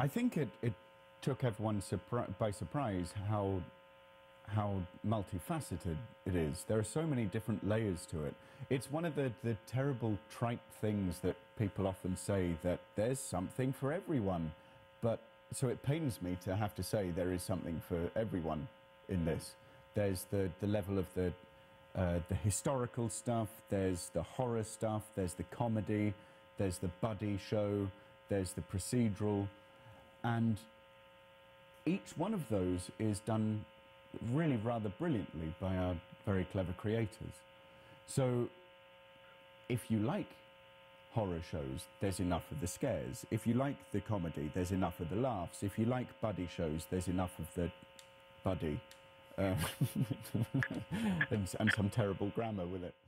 I think it took everyone by surprise how multifaceted it is. There are so many different layers to it. It's one of the terrible trite things that people often say, that there's something for everyone. But so it pains me to have to say there is something for everyone in this. There's the level of the historical stuff, there's the horror stuff, there's the comedy, there's the buddy show, there's the procedural, and each one of those is done really rather brilliantly by our very clever creators. So if you like horror shows, there's enough of the scares. If you like the comedy, there's enough of the laughs. If you like buddy shows, there's enough of the buddy. And some terrible grammar with it.